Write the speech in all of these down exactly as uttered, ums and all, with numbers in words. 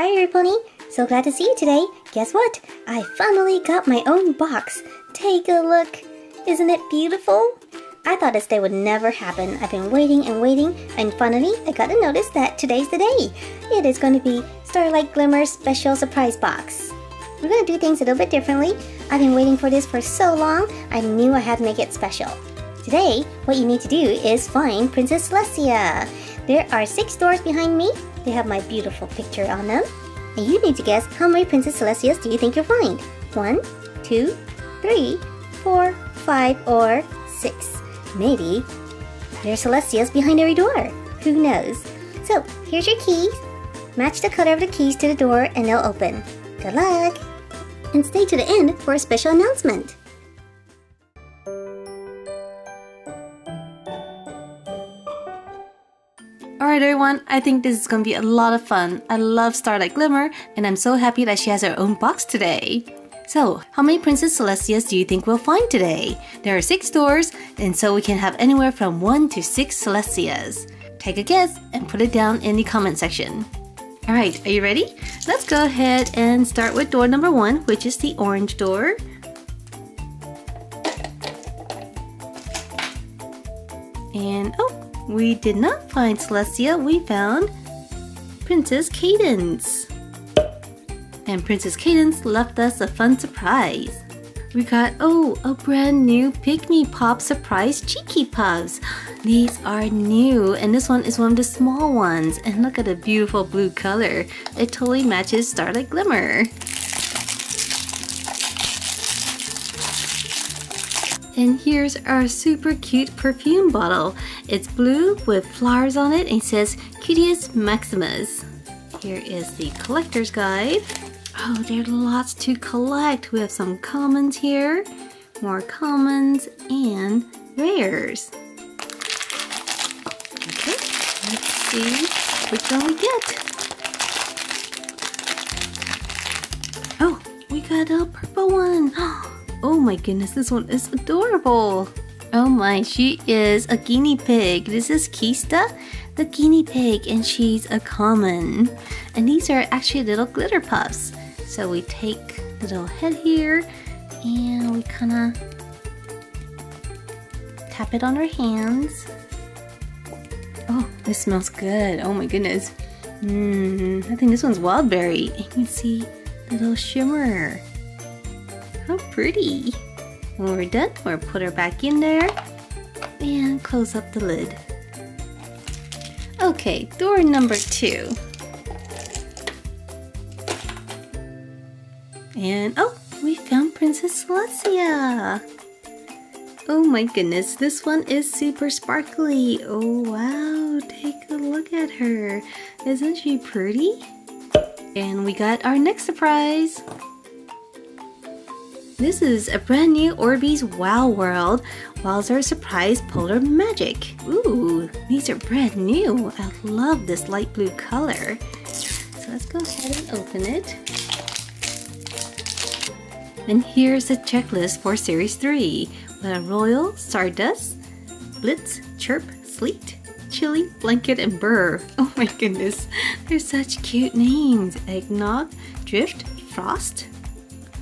Hi everybody, so glad to see you today. Guess what? I finally got my own box. Take a look. Isn't it beautiful? I thought this day would never happen. I've been waiting and waiting, and finally I got a notice that today's the day. It is going to be Starlight Glimmer's special surprise box. We're going to do things a little bit differently. I've been waiting for this for so long, I knew I had to make it special. Today, what you need to do is find Princess Celestia. There are six doors behind me. They have my beautiful picture on them. And you need to guess how many Princess Celestias do you think you'll find? One, two, three, four, five, or six. Maybe there's Celestias behind every door. Who knows? So here's your keys. Match the color of the keys to the door and they'll open. Good luck! And stay to the end for a special announcement. Alright everyone, I think this is going to be a lot of fun. I love Starlight Glimmer and I'm so happy that she has her own box today. So, how many Princess Celestias do you think we'll find today? There are six doors and so we can have anywhere from one to six Celestias. Take a guess and put it down in the comment section. Alright, are you ready? Let's go ahead and start with door number one, which is the orange door. And oh! We did not find Celestia, we found Princess Cadence. And Princess Cadence left us a fun surprise. We got, oh, a brand new Pick Me Pop Surprise Cheeky Puffs. These are new, and this one is one of the small ones. And look at the beautiful blue color. It totally matches Starlight Glimmer. And here's our super cute perfume bottle. It's blue with flowers on it and it says Cutius Maximus. Here is the collector's guide. Oh, there are lots to collect. We have some commons here, more commons, and rares. Okay, let's see which one we get. Oh, we got a purple one. Oh my goodness, this one is adorable. Oh my, she is a guinea pig. This is Kista, the guinea pig, and she's a common. And these are actually little glitter puffs. So we take the little head here and we kind of tap it on our hands. Oh, this smells good. Oh my goodness. Mmm, I think this one's wild berry. And you can see the little shimmer. How pretty. When we're done, we'll put her back in there and close up the lid. Okay, door number two. And oh, we found Princess Celestia. Oh my goodness, this one is super sparkly. Oh wow, take a look at her. Isn't she pretty? And we got our next surprise. This is a brand new Orbeez Wow World Walzer Surprise Polar Magic. Ooh, these are brand new. I love this light blue color. So let's go ahead and open it. And here's the checklist for Series three. We have Royal, Stardust, Blitz, Chirp, Sleet, Chili, Blanket, and Burr. Oh my goodness, they're such cute names. Eggnog, Drift, Frost.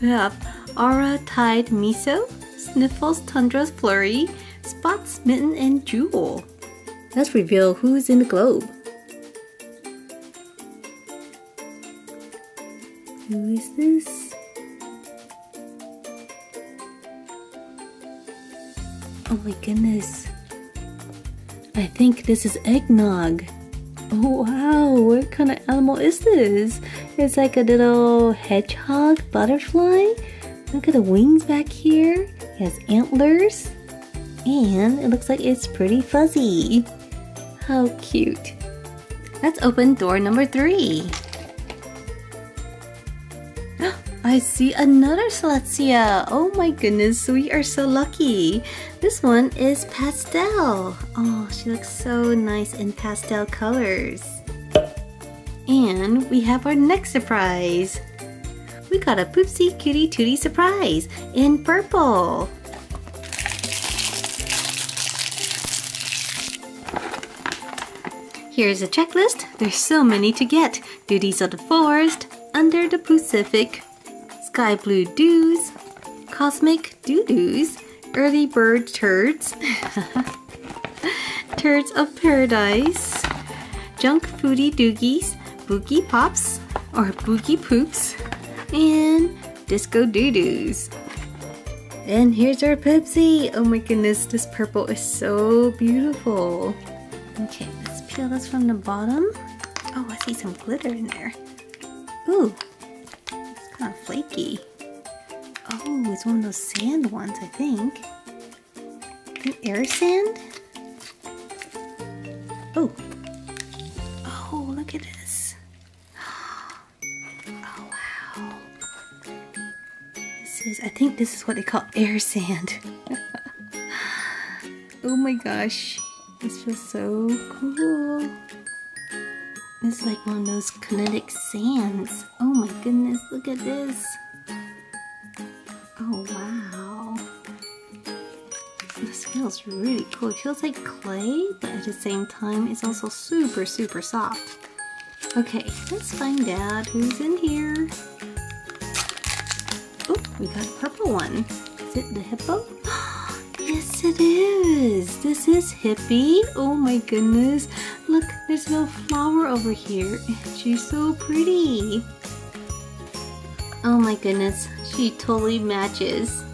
Yeah. Aura, Tide, Miso, Sniffles, Tundra's Flurry, Spots, Mitten, and Jewel. Let's reveal who's in the globe. Who is this? Oh my goodness. I think this is Eggnog. Oh wow, what kind of animal is this? It's like a little hedgehog, butterfly. Look at the wings back here. It has antlers and it looks like it's pretty fuzzy. How cute. Let's open door number three. I see another Celestia. Oh my goodness, we are so lucky. This one is pastel. Oh, she looks so nice in pastel colors. And we have our next surprise. We got a Poopsie Cutie Tootie surprise in purple. Here's a checklist. There's so many to get. Duties of the Forest, Under the Pacific, Sky Blue Doos, Cosmic Doo-Doos, Early Bird Turds, Turds of Paradise, Junk Foodie Doogies, Boogie Pops or Boogie Poops, and Disco Doo-Doos. And here's our Pepsi! Oh my goodness, this purple is so beautiful. Okay, let's peel this from the bottom. Oh, I see some glitter in there. Ooh, it's kind of flaky. Oh, it's one of those sand ones, I think. An air sand? Oh. Oh, look at this. Oh, wow. This is, I think this is what they call air sand. Oh my gosh. This feels so cool. It's like one of those kinetic sands. Oh my goodness, look at this. Oh wow. This feels really cool. It feels like clay, but at the same time, it's also super, super soft. Okay, let's find out who's in here. Oh, we got a purple one. Is it the hippo? Yes, it is. This is Hippie. Oh my goodness. Look, there's no flower over here. She's so pretty. Oh my goodness. She totally matches.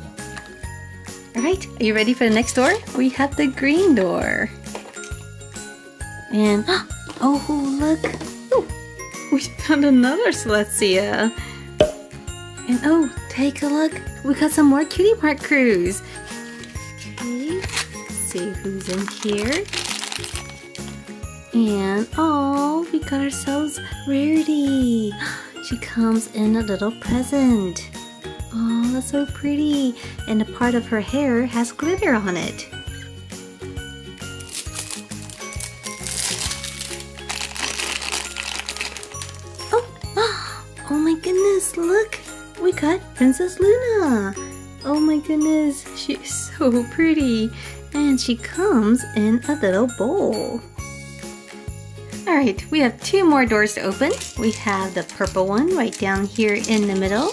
Alright, are you ready for the next door? We have the green door. And, oh look. Oh, we found another Celestia. And oh, take a look. We got some more Cutie Mark Crews. Okay, let's see who's in here. And oh, we got ourselves Rarity. She comes in a little present. Oh, that's so pretty. And a part of her hair has glitter on it. Oh, oh my goodness, look. We got Princess Luna. Oh my goodness, she's so pretty. And she comes in a little bowl. Alright, we have two more doors to open. We have the purple one right down here in the middle.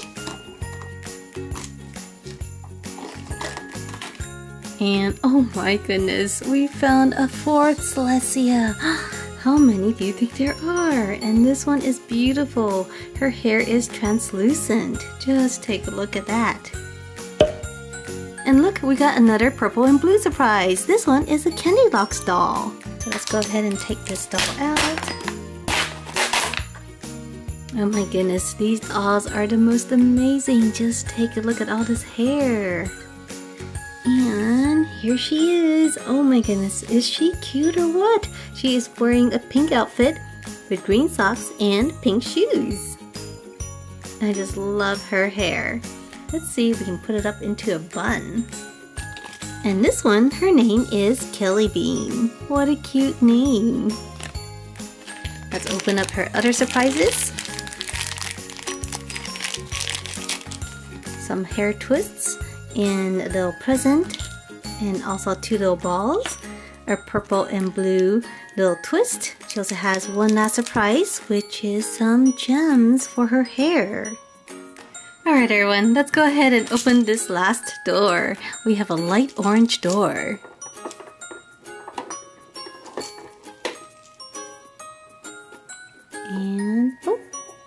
And oh my goodness, we found a fourth Celestia. How many do you think there are? And this one is beautiful. Her hair is translucent. Just take a look at that. And look, we got another purple and blue surprise. This one is a Candy Locks doll. So let's go ahead and take this doll out. Oh my goodness, these dolls are the most amazing. Just take a look at all this hair. And here she is. Oh my goodness, is she cute or what? She is wearing a pink outfit with green socks and pink shoes. I just love her hair. Let's see if we can put it up into a bun. And this one, her name is Kelly Bean. What a cute name. Let's open up her other surprises. Some hair twists. And a little present, and also two little balls, a purple and blue little twist. She also has one last surprise, which is some gems for her hair. Alright everyone, let's go ahead and open this last door. We have a light orange door. And, oh,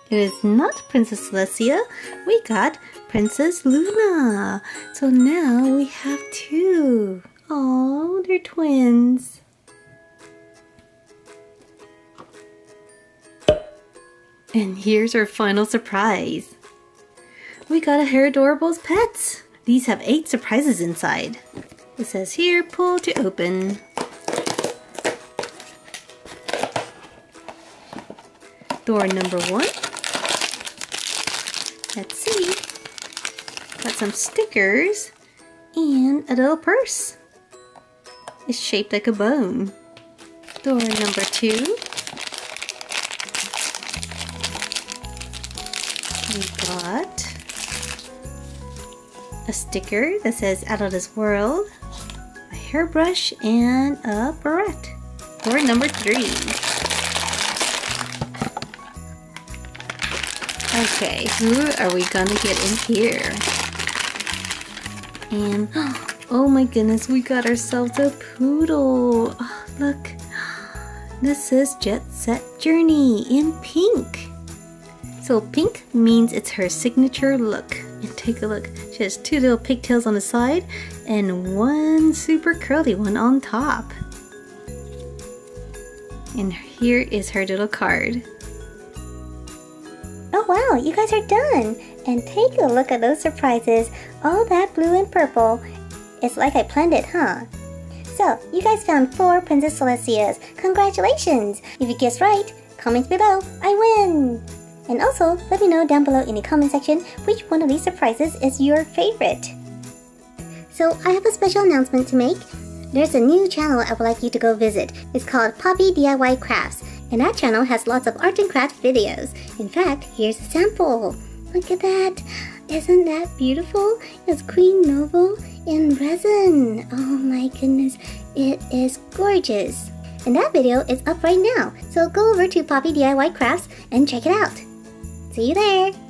it is not Princess Celestia. We got Princess Luna. So now we have two. Oh, they're twins. And here's our final surprise. We got a Hair Adorables Pets. These have eight surprises inside. It says here, pull to open. Door number one. Let's see. Got some stickers and a little purse. It's shaped like a bone. Door number two. We got a sticker that says Out of This World, a hairbrush, and a barrette. Door number three. Okay, who are we gonna get in here? And oh my goodness, we got ourselves a poodle. Oh, look, this is Jet Set Journey in pink. So pink means it's her signature look. And take a look, she has two little pigtails on the side and one super curly one on top. And here is her little card. Oh wow, you guys are done! And take a look at those surprises, all that blue and purple. It's like I planned it, huh? So, you guys found four Princess Celestias. Congratulations! If you guessed right, comment below, I win! And also, let me know down below in the comment section which one of these surprises is your favorite. So, I have a special announcement to make. There's a new channel I would like you to go visit. It's called Poppy D I Y Crafts, and that channel has lots of art and craft videos. In fact, here's a sample. Look at that! Isn't that beautiful? It's Queen Noble in resin. Oh my goodness, it is gorgeous. And that video is up right now, so go over to Poppy D I Y Crafts and check it out. See you there!